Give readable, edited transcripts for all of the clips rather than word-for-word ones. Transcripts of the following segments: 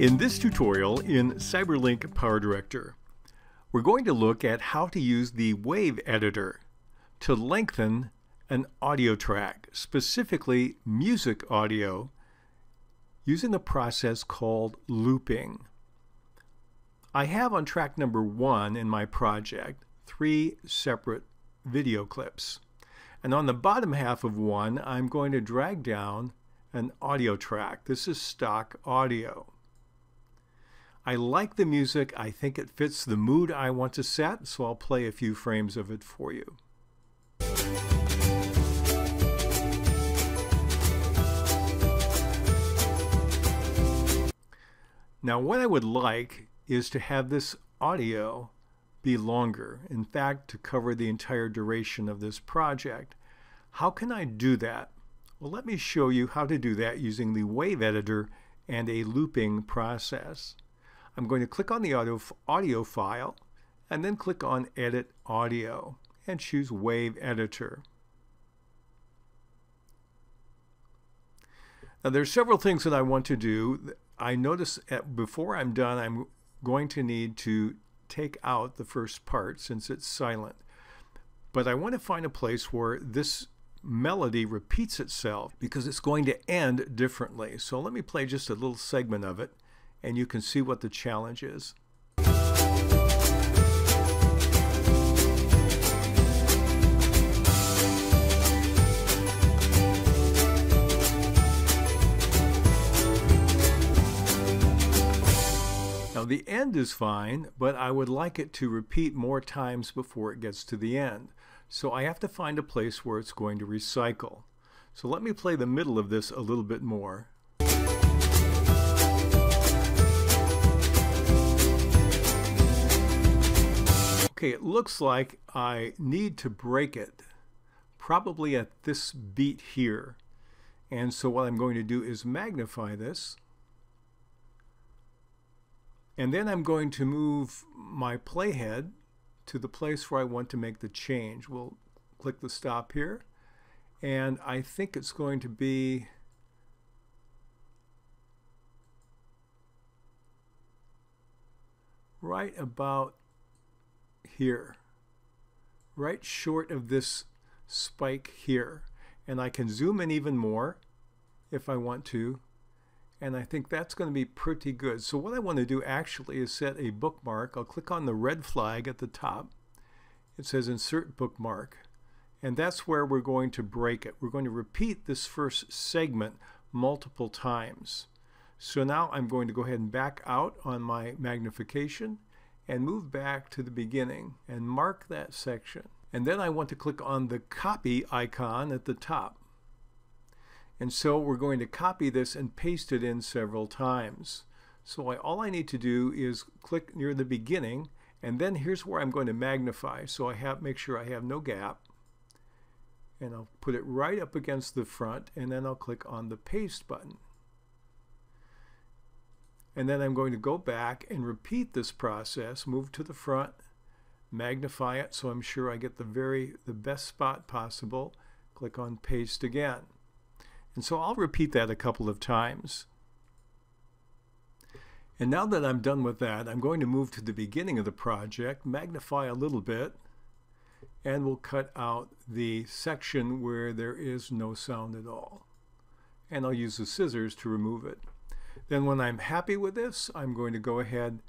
In this tutorial in CyberLink PowerDirector, we're going to look at how to use the Wave Editor to lengthen an audio track, specifically music audio, using a process called looping. I have on track number 1 in my project 3 separate video clips. And on the bottom half of one, I'm going to drag down an audio track. This is stock audio. I like the music. I think it fits the mood I want to set, so I'll play a few frames of it for you. Now, what I would like is to have this audio be longer. In fact, to cover the entire duration of this project. How can I do that? Well, let me show you how to do that using the Wave Editor and a looping process. I'm going to click on the audio file and then click on Edit Audio and choose Wave Editor. Now, there are several things that I want to do. I notice before I'm done, I'm going to need to take out the first part since it's silent. But I want to find a place where this melody repeats itself because it's going to end differently. So let me play just a little segment of it and you can see what the challenge is. The end is fine, but I would like it to repeat more times before it gets to the end. So I have to find a place where it's going to recycle. So let me play the middle of this a little bit more. Okay, it looks like I need to break it, probably at this beat here. And so what I'm going to do is magnify this. And then I'm going to move my playhead to the place where I want to make the change. We'll click the stop here. And I think it's going to be right about here, right short of this spike here. And I can zoom in even more if I want to. And I think that's going to be pretty good. So what I want to do actually is set a bookmark. I'll click on the red flag at the top. It says insert bookmark. And that's where we're going to break it. We're going to repeat this first segment multiple times. So now I'm going to go ahead and back out on my magnification and move back to the beginning and mark that section. And then I want to click on the copy icon at the top. And so we're going to copy this and paste it in several times. So all I need to do is click near the beginning, and then here's where I'm going to magnify. So I have make sure I have no gap. And I'll put it right up against the front, and then I'll click on the paste button. And then I'm going to go back and repeat this process, move to the front, magnify it so I'm sure I get the best spot possible. Click on paste again. And so I'll repeat that a couple of times. And now that I'm done with that, I'm going to move to the beginning of the project, magnify a little bit, and we'll cut out the section where there is no sound at all. And I'll use the scissors to remove it. Then when I'm happy with this, I'm going to go ahead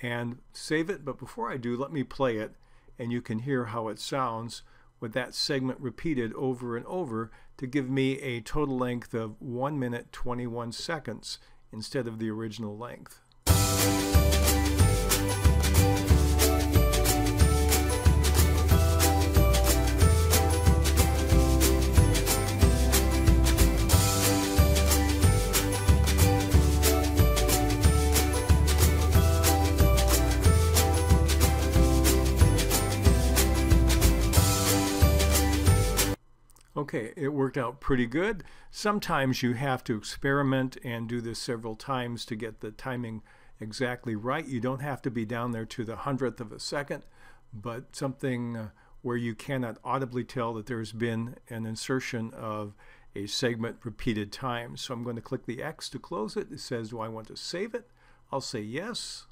and save it. But before I do, let me play it, and you can hear how it sounds with that segment repeated over and over to give me a total length of 1 minute 21 seconds instead of the original length. Okay, it worked out pretty good. Sometimes you have to experiment and do this several times to get the timing exactly right. You don't have to be down there to the 100th of a second, but something where you cannot audibly tell that there's been an insertion of a segment repeated times. So I'm going to click the X to close it. It says, do I want to save it I'll say yes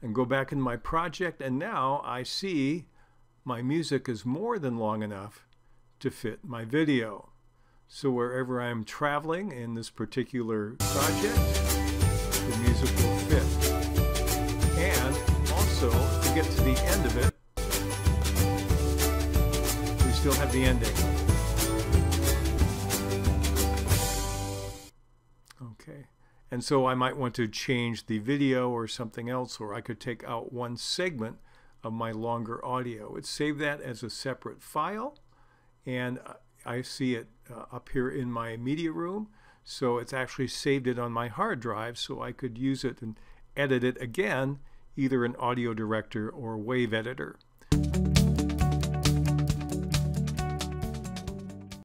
and go back in my project, and now I see my music is more than long enough to fit my video. So wherever I'm traveling in this particular project, the music will fit. And also, to get to the end of it, we still have the ending. Okay, and so I might want to change the video or something else, or I could take out one segment of my longer audio. It's saved that as a separate file, and I see it up here in my media room, so it's actually saved it on my hard drive, so I could use it and edit it again, either in Audio Director or Wave Editor.